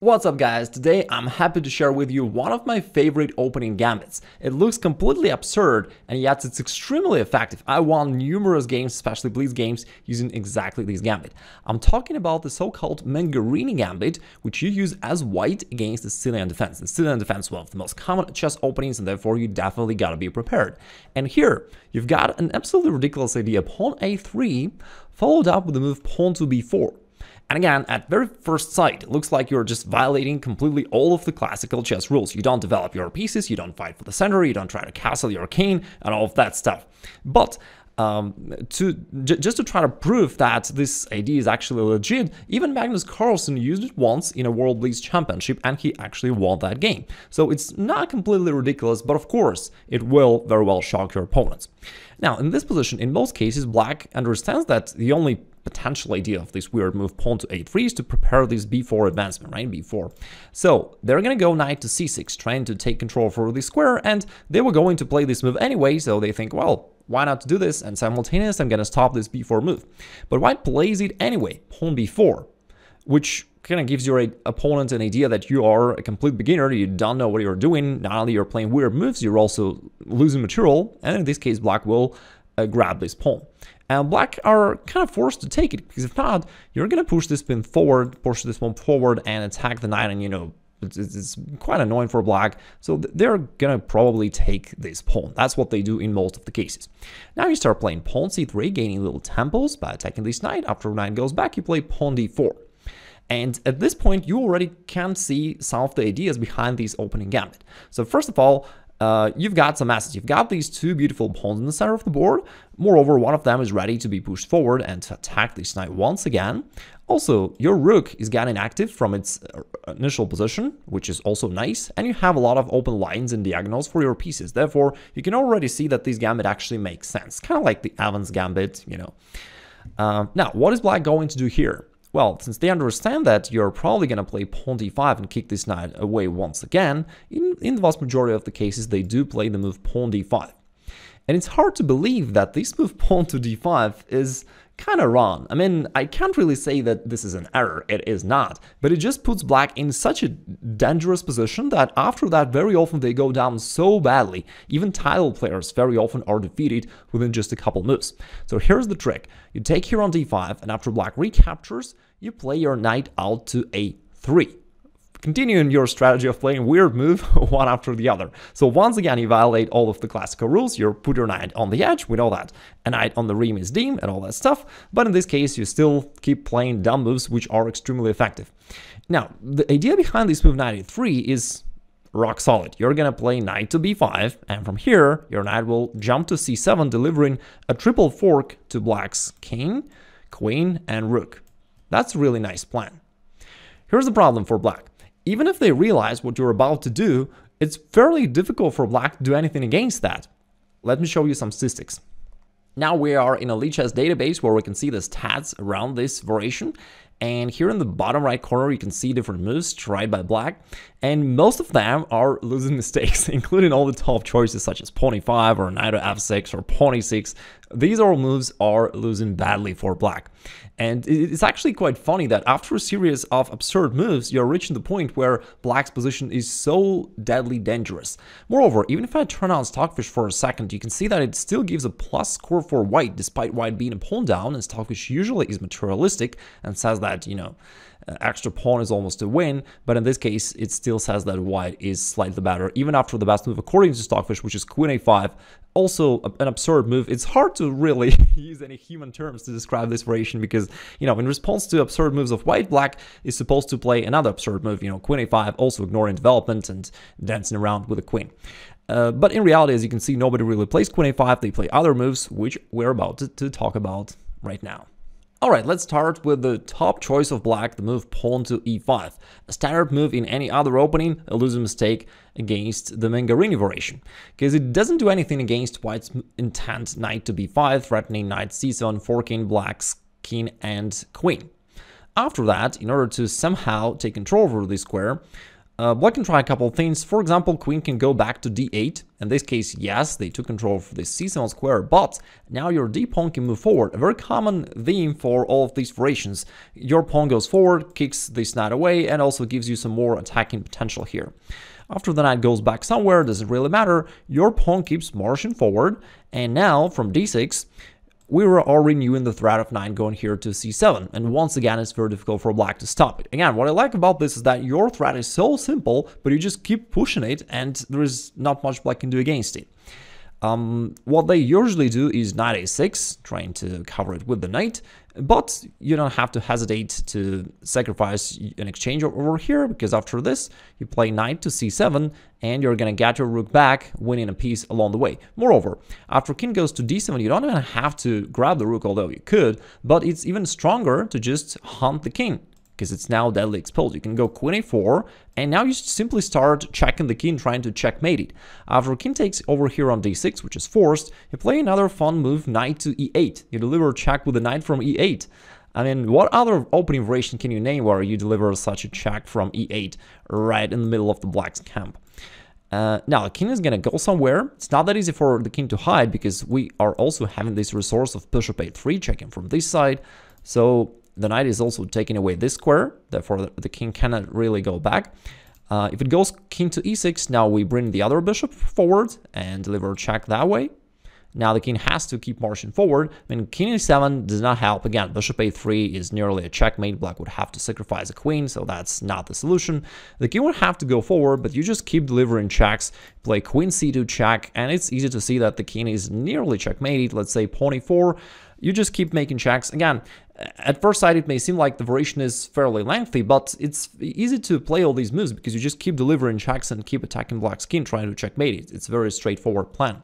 What's up guys, today I'm happy to share with you one of my favorite opening gambits. It looks completely absurd and yet it's extremely effective. I won numerous games, especially blitz games, using exactly this gambit. I'm talking about the so-called Mengarini Gambit, which you use as white against the Sicilian Defense. The Sicilian Defense is one of the most common chess openings and therefore you definitely gotta be prepared. And here, you've got an absolutely ridiculous idea, pawn a3, followed up with the move pawn to b4. And again, at very first sight, it looks like you're just violating completely all of the classical chess rules. You don't develop your pieces, you don't fight for the center, you don't try to castle your king, and all of that stuff. But just to try to prove that this idea is actually legit, even Magnus Carlsen used it once in a World Blitz Championship, and he actually won that game. So it's not completely ridiculous, but of course, it will very well shock your opponents. Now, in this position, in most cases, Black understands that the only potential idea of this weird move pawn to a3 is to prepare this b4 advancement, right? b4. So they're gonna go knight to c6, trying to take control over the square, and they were going to play this move anyway, so they think, well, why not do this? And simultaneously, I'm gonna stop this b4 move. But White plays it anyway, pawn b4, which kind of gives your opponent an idea that you are a complete beginner, you don't know what you're doing. Not only you're playing weird moves, you're also losing material, and in this case, Black will grab this pawn. And Black are kind of forced to take it, because if not, you're going to push this pin forward, push this one forward, and attack the knight, and you know, it's quite annoying for Black, so they're going to probably take this pawn. That's what they do in most of the cases. Now you start playing pawn c3, gaining little tempos by attacking this knight. After knight goes back, you play pawn d4. And at this point, you already can see some of the ideas behind this opening gambit. So first of all, you've got some assets. You've got these two beautiful pawns in the center of the board. Moreover, one of them is ready to be pushed forward and to attack this knight once again. Also, your rook is getting active from its initial position, which is also nice, and you have a lot of open lines and diagonals for your pieces. Therefore, you can already see that this gambit actually makes sense, kind of like the Evans gambit, you know. Now, what is Black going to do here? Well, since they understand that you're probably going to play pawn d5 and kick this knight away once again, in the vast majority of the cases they do play the move pawn d5. And it's hard to believe that this move pawn to d5 is kind of wrong. I mean, I can't really say that this is an error, it is not, but it just puts Black in such a dangerous position that after that very often they go down so badly. Even title players very often are defeated within just a couple moves. So here's the trick. You take here on d5, and after Black recaptures, you play your knight out to a3, continuing your strategy of playing weird move one after the other. So once again, you violate all of the classical rules. You put your knight on the edge, we know that, a knight on the rim is dim and all that stuff, but in this case, you still keep playing dumb moves, which are extremely effective. Now, the idea behind this move knight a3 is rock solid. You're gonna play knight to b5, and from here, your knight will jump to c7, delivering a triple fork to Black's king, queen, and rook. That's a really nice plan. Here's the problem for Black. Even if they realize what you're about to do, it's fairly difficult for Black to do anything against that. Let me show you some statistics. Now we are in a Lichess database where we can see the stats around this variation. And here in the bottom right corner, you can see different moves tried by Black. And most of them are losing mistakes, including all the top choices such as pawn e5 or knight to f6 or pawn e6. These all moves are losing badly for Black. And it's actually quite funny that after a series of absurd moves, you're reaching the point where Black's position is so deadly dangerous. Moreover, even if I turn on Stockfish for a second, you can see that it still gives a plus score for White, despite White being a pawn down, and Stockfish usually is materialistic and says that, you know, extra pawn is almost a win, but in this case, it still says that White is slightly better, even after the best move according to Stockfish, which is queen a5, also an absurd move. It's hard to really use any human terms to describe this variation because, you know, in response to absurd moves of White, Black is supposed to play another absurd move, you know, queen a5, also ignoring development and dancing around with a queen. But in reality, as you can see, nobody really plays queen a5, they play other moves, which we're about to talk about right now. Alright, let's start with the top choice of Black, the move pawn to e5. A standard move in any other opening, a losing mistake against the Mengarini variation, because it doesn't do anything against White's intent knight to b5, threatening knight c7, forking Black's king and queen. After that, in order to somehow take control over the square, Black can try a couple of things. For example, queen can go back to d8. In this case, yes, they took control of the c-small square, but now your d-pawn can move forward. A very common theme for all of these variations. Your pawn goes forward, kicks this knight away, and also gives you some more attacking potential here. After the knight goes back somewhere, doesn't really matter. Your pawn keeps marching forward, and now from d6, we were already knew in the threat of knight going here to c7, and once again it's very difficult for black to stop it. Again, what I like about this is that your threat is so simple, but you just keep pushing it and there is not much black can do against it. What they usually do is knight a6, trying to cover it with the knight, but you don't have to hesitate to sacrifice an exchange over here, because after this you play knight to c7 and you're gonna get your rook back, winning a piece along the way. Moreover, after king goes to d7, you don't even have to grab the rook, although you could, but it's even stronger to just hunt the king, because it's now deadly exposed. You can go queen a4, and now you simply start checking the king, trying to checkmate it. After king takes over here on d6, which is forced, you play another fun move, knight to e8. You deliver a check with a knight from e8. I mean, what other opening variation can you name where you deliver such a check from e8 right in the middle of the black's camp? Now, the king is gonna go somewhere. It's not that easy for the king to hide, because we are also having this resource of bishop a3 checking from this side. So the knight is also taking away this square, therefore the king cannot really go back. If it goes king to e6, now we bring the other bishop forward and deliver a check that way. Now the king has to keep marching forward. I mean, king e7 does not help. Again, bishop a3 is nearly a checkmate. Black would have to sacrifice a queen, so that's not the solution. The king would have to go forward, but you just keep delivering checks. Play queen c2 check, and it's easy to see that the king is nearly checkmated. Let's say pawn e4. You just keep making checks. Again, at first sight it may seem like the variation is fairly lengthy, but it's easy to play all these moves because you just keep delivering checks and keep attacking black's king, trying to checkmate it. It's a very straightforward plan.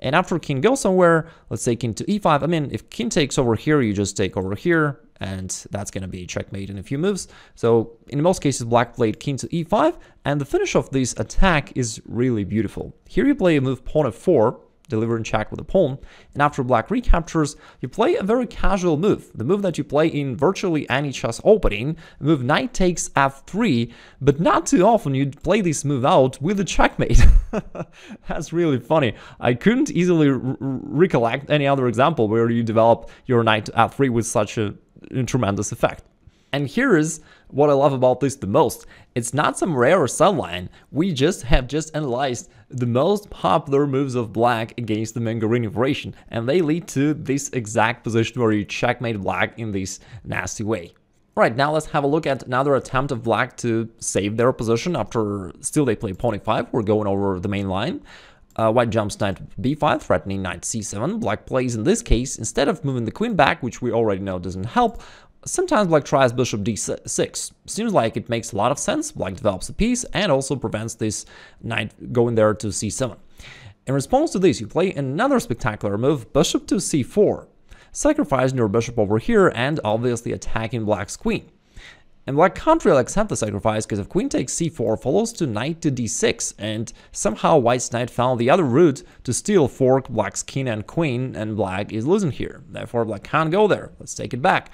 And after king goes somewhere, let's say king to e5, I mean, if king takes over here, you just take over here, and that's gonna be checkmate in a few moves. So in most cases, black played king to e5, and the finish of this attack is really beautiful. Here you play a move pawn f4, delivering check with a pawn, and after black recaptures, you play a very casual move, the move that you play in virtually any chess opening, move knight takes f3, but not too often you'd play this move out with a checkmate. That's really funny. I couldn't easily recollect any other example where you develop your knight to f3 with such a tremendous effect. And here is what I love about this the most. It's not some rare subline. We have just analyzed the most popular moves of black against the Mengarini variation, and they lead to this exact position where you checkmate black in this nasty way. Right, now let's have a look at another attempt of black to save their position after still they play pawn e5. We're going over the main line. White jumps knight b5, threatening knight c7. Black plays in this case, instead of moving the queen back, which we already know doesn't help, sometimes black tries bishop d6. Seems like it makes a lot of sense. Black develops a piece and also prevents this knight going there to c7. In response to this, you play another spectacular move, bishop to c4, sacrificing your bishop over here and obviously attacking black's queen. And black can't really accept the sacrifice, because if queen takes c4, follows to knight to d6, and somehow white's knight found the other route to steal fork black's king and queen, and black is losing here. Therefore black can't go there. Let's take it back.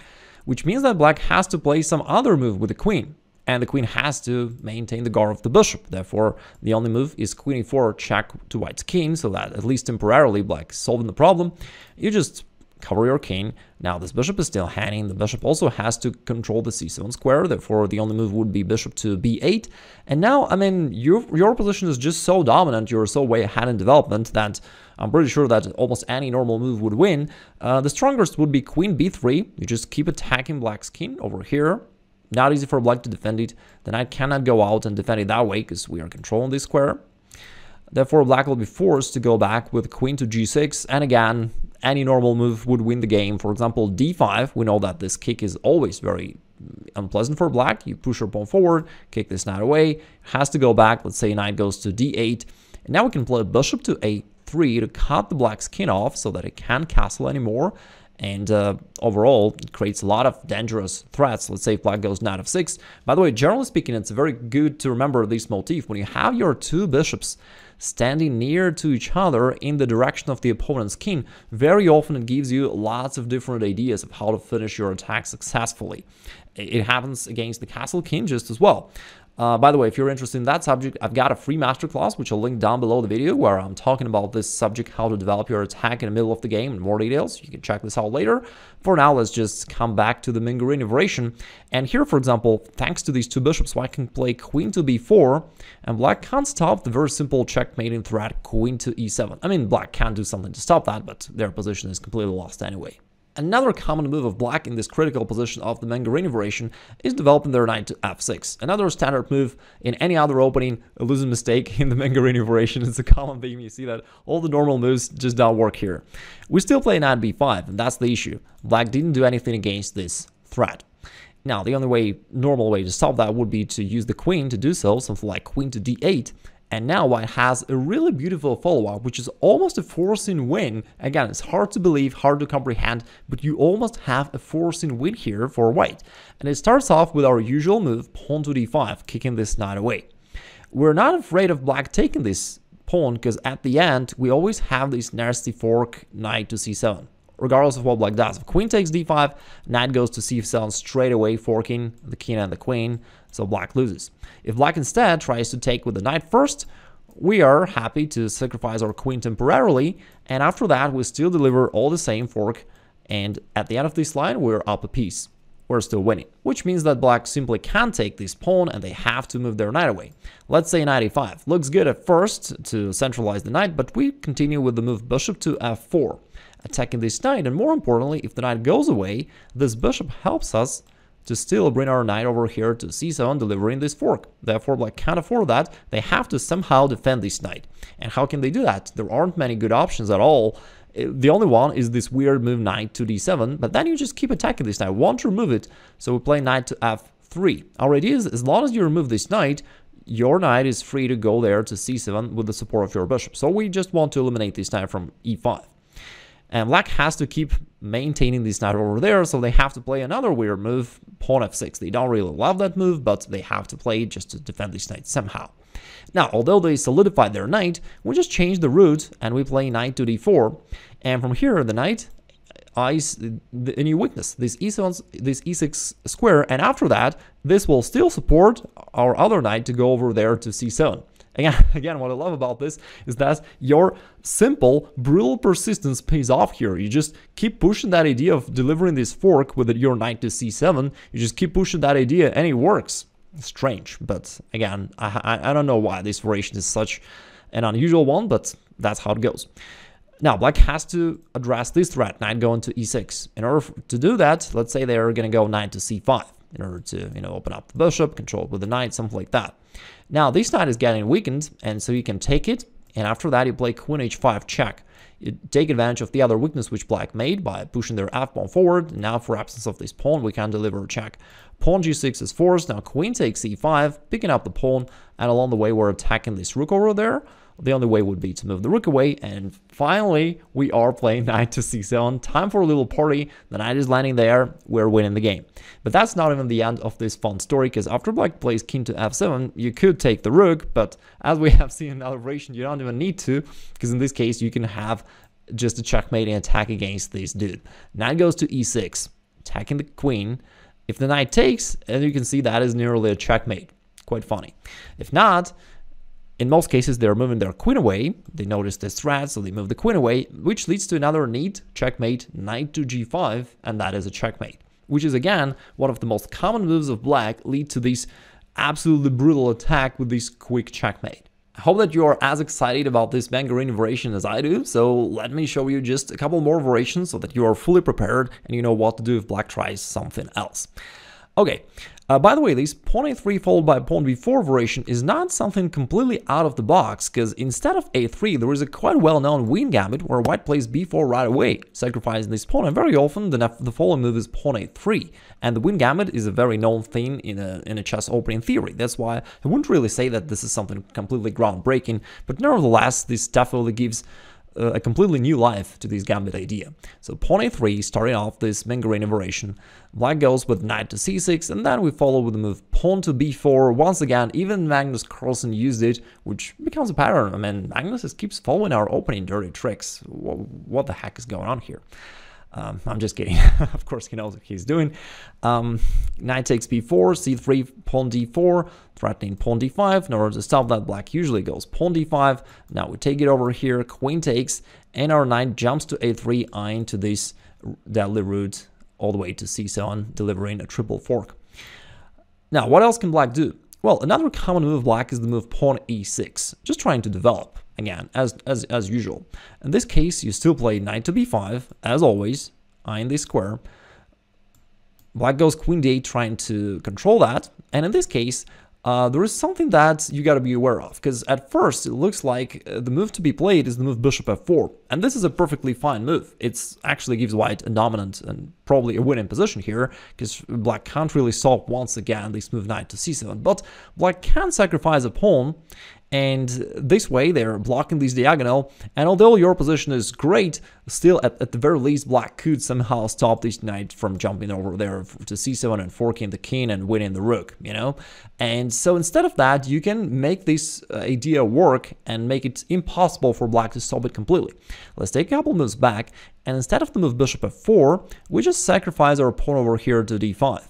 Which means that black has to play some other move with the queen, and the queen has to maintain the guard of the bishop. Therefore, the only move is queen e4 check to white's king, so that at least temporarily black is solving the problem. You just cover your king. Now this bishop is still hanging. The bishop also has to control the c7 square, therefore the only move would be bishop to b8. And now, I mean, your position is just so dominant, you're so way ahead in development that I'm pretty sure that almost any normal move would win. The strongest would be queen b3. You just keep attacking black's king over here. Not easy for black to defend it. The knight cannot go out and defend it that way, because we are controlling this square. Therefore, black will be forced to go back with queen to g6, and again, any normal move would win the game. For example, d5, we know that this kick is always very unpleasant for black. You push your pawn forward, kick this knight away, has to go back. Let's say knight goes to d8, and now we can play bishop to a3 to cut the black's king off so that it can't castle anymore, and overall it creates a lot of dangerous threats. Let's say black goes knight f6. By the way, generally speaking, it's very good to remember this motif. When you have your two bishops standing near to each other in the direction of the opponent's king, very often it gives you lots of different ideas of how to finish your attack successfully. It happens against the castle king just as well. By the way, if you're interested in that subject, I've got a free masterclass, which I'll link down below the video, where I'm talking about this subject, how to develop your attack in the middle of the game, and more details. You can check this out later. For now, let's just come back to the Mengarini variation. And here, for example, thanks to these two bishops, I can play queen to b4, and black can't stop the very simple checkmating threat, queen to e7. I mean, black can do something to stop that, but their position is completely lost anyway. Another common move of black in this critical position of the Mengarini variation is developing their knight to f6. Another standard move in any other opening. A losing mistake in the Mengarini variation is a common theme. You see that all the normal moves just don't work here. We still play knight b5, and that's the issue. Black didn't do anything against this threat. Now, the only way, normal way to stop that would be to use the queen to do so, something like queen to d8. And now white has a really beautiful follow-up, which is almost a forcing win. Again, it's hard to believe, hard to comprehend, but you almost have a forcing win here for white. And it starts off with our usual move, pawn to d5, kicking this knight away. We're not afraid of black taking this pawn, because at the end, we always have this nasty fork, knight to c7. Regardless of what black does, if queen takes d5, knight goes to c7 straight away, forking the king and the queen, so black loses. If black instead tries to take with the knight first, we are happy to sacrifice our queen temporarily, and after that we still deliver all the same fork, and at the end of this line we're up a piece. We're still winning, which means that black simply can't take this pawn and they have to move their knight away. Let's say knight e5. Looks good at first to centralize the knight, but we continue with the move bishop to f4, attacking this knight, and more importantly, if the knight goes away, this bishop helps us to still bring our knight over here to c7, delivering this fork. Therefore, black can't afford that. They have to somehow defend this knight. And how can they do that? There aren't many good options at all. The only one is this weird move knight to d7, but then you just keep attacking this knight, won't remove it, so we play knight to f3. Our idea is, as long as you remove this knight, your knight is free to go there to c7 with the support of your bishop. So we just want to eliminate this knight from e5. And black has to keep maintaining this knight over there, so they have to play another weird move, pawn f6. They don't really love that move, but they have to play it just to defend this knight somehow. Now, although they solidified their knight, we just change the route and we play knight to d4. And from here, the knight eyes a new weakness, this e6 square. And after that, this will still support our other knight to go over there to c7. Again, what I love about this is that your simple, brutal persistence pays off here. You just keep pushing that idea of delivering this fork with your knight to c7. You just keep pushing that idea and it works. Strange, but again, I don't know why this variation is such an unusual one, but that's how it goes. Now, black has to address this threat, knight going to e6. In order to do that, let's say they're going to go knight to c5 in order to, open up the bishop, control it with the knight, something like that. Now, this knight is getting weakened, and so you can take it, and after that you play queen h5 check. You take advantage of the other weakness which black made by pushing their f-pawn forward. Now, for absence of this pawn, we can deliver a check. Pawn g6 is forced, now queen takes e5, picking up the pawn, and along the way we're attacking this rook over there. The only way would be to move the rook away, and finally, we are playing knight to c7. Time for a little party, the knight is landing there, we're winning the game. But that's not even the end of this fun story, because after black plays king to f7, you could take the rook, but as we have seen in other variations, you don't even need to, because in this case, you can have just a checkmating attack against this dude. Knight goes to e6, attacking the queen. If the knight takes, as you can see, that is nearly a checkmate. Quite funny. If not, in most cases, they're moving their queen away. They notice this threat, so they move the queen away, which leads to another neat checkmate, knight to g5, and that is a checkmate, which is, again, one of the most common moves of black, lead to this absolutely brutal attack with this quick checkmate. I hope that you are as excited about this Mengarini variation as I do, so let me show you just a couple more variations so that you are fully prepared and you know what to do if black tries something else. Okay. By the way, this pawn a3 followed by pawn b4 variation is not something completely out of the box, because instead of a3, there is a quite well-known wing gambit where white plays b4 right away, sacrificing this pawn, and very often the following move is pawn a3. And the wing gambit is a very known theme in a chess opening theory. That's why I wouldn't really say that this is something completely groundbreaking, but nevertheless, this definitely gives a completely new life to this gambit idea. So pawn a3, starting off this Mengarini variation. Black goes with knight to c6, and then we follow with the move pawn to b4. Once again, even Magnus Carlsen used it, which becomes a pattern. I mean, Magnus keeps following our opening dirty tricks. What the heck is going on here? I'm just kidding. Of course he knows what he's doing. Knight takes b4, c3, pawn d4, threatening pawn d5. In order to stop that, black usually goes pawn d5. Now we take it over here, queen takes, and our knight jumps to a3, eyeing to this deadly route all the way to c7, delivering a triple fork. Now, what else can black do? Well, another common move of black is the move pawn e6, just trying to develop, again, as usual. In this case, you still play knight to b5, as always, eyeing this square. Black goes queen d8, trying to control that, and in this case, there is something that you gotta be aware of, because at first it looks like the move to be played is the move bishop f4, and this is a perfectly fine move. It actually gives white a dominant and probably a winning position here, because black can't really stop once again this move knight to c7, but black can sacrifice a pawn, and this way they're blocking this diagonal, and although your position is great, still at the very least black could somehow stop this knight from jumping over there to c7 and forking the king and winning the rook, you know? And so instead of that, you can make this idea work and make it impossible for black to stop it completely. Let's take a couple moves back, and instead of the move bishop f4, we just sacrifice our pawn over here to d5.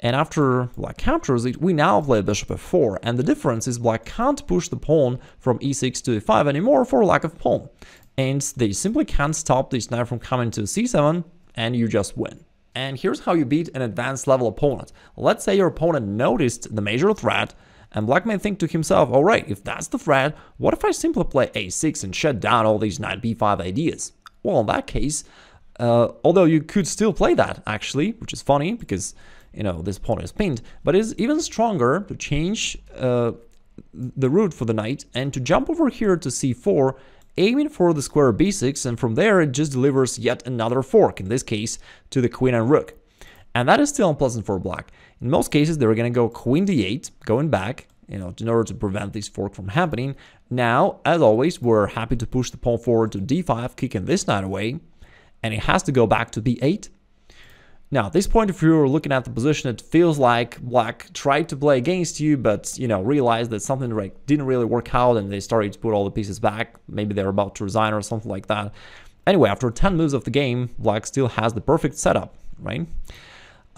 And after black captures it, we now play bishop f4, and the difference is black can't push the pawn from e6 to e5 anymore for lack of pawn. And they simply can't stop this knight from coming to c7, and you just win. And here's how you beat an advanced level opponent. Let's say your opponent noticed the major threat, and black may think to himself, alright, if that's the threat, what if I simply play a6 and shut down all these knight b5 ideas? Well, in that case, although you could still play that, actually, which is funny, because you know, this pawn is pinned, but it's even stronger to change the route for the knight and to jump over here to c4, aiming for the square b6, and from there it just delivers yet another fork, in this case to the queen and rook. And that is still unpleasant for black. In most cases, they're going to go queen d8, going back, you know, in order to prevent this fork from happening. Now, as always, we're happy to push the pawn forward to d5, kicking this knight away, and it has to go back to b8. Now, at this point, if you're looking at the position, it feels like black tried to play against you, but, you know, realized that something didn't really work out and they started to put all the pieces back. Maybe they're about to resign or something like that. Anyway, after 10 moves of the game, black still has the perfect setup, right?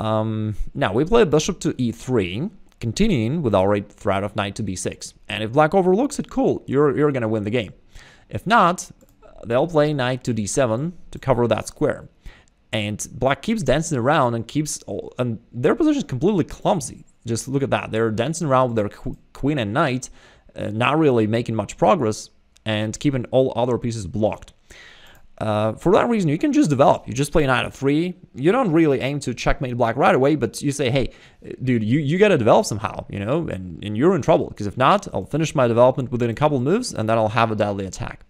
Now, we play bishop to e3, continuing with our threat of knight to b6. And if black overlooks it, cool, you're going to win the game. If not, they'll play knight to d7 to cover that square. And black keeps dancing around and and their position is completely clumsy. Just look at that. They're dancing around with their queen and knight, not really making much progress and keeping all other pieces blocked. For that reason, you can just develop. You just play knight f3. You don't really aim to checkmate black right away, but you say, hey, dude, you got to develop somehow, you know, and you're in trouble. Because if not, I'll finish my development within a couple moves and then I'll have a deadly attack.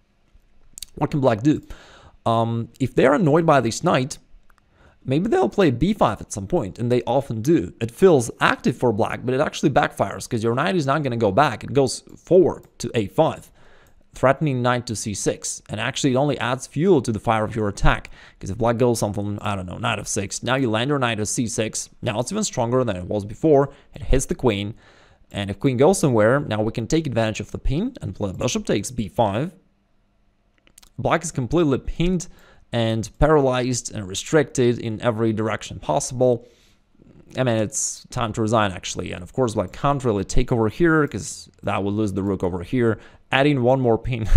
What can black do? If they're annoyed by this knight, maybe they'll play b5 at some point, and they often do. It feels active for black, but it actually backfires, because your knight is not going to go back. It goes forward to a5, threatening knight to c6, and actually it only adds fuel to the fire of your attack, because if black goes something, I don't know, knight f6, now you land your knight at c6, now it's even stronger than it was before, it hits the queen, and if queen goes somewhere, now we can take advantage of the pin and play bishop takes b5. Black is completely pinned and paralyzed and restricted in every direction possible. I mean, it's time to resign, actually. And of course, black can't really take over here, because that would lose the rook over here, adding one more pin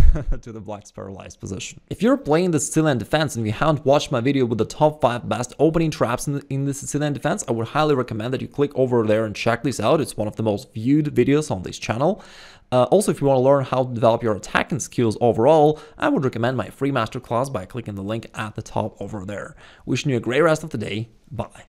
to the black's paralyzed position. If you're playing the Sicilian Defense and you haven't watched my video with the top 5 best opening traps in the Sicilian Defense, I would highly recommend that you click over there and check this out. It's one of the most viewed videos on this channel. Also, if you want to learn how to develop your attacking skills overall, I would recommend my free masterclass by clicking the link at the top over there. Wishing you a great rest of the day. Bye.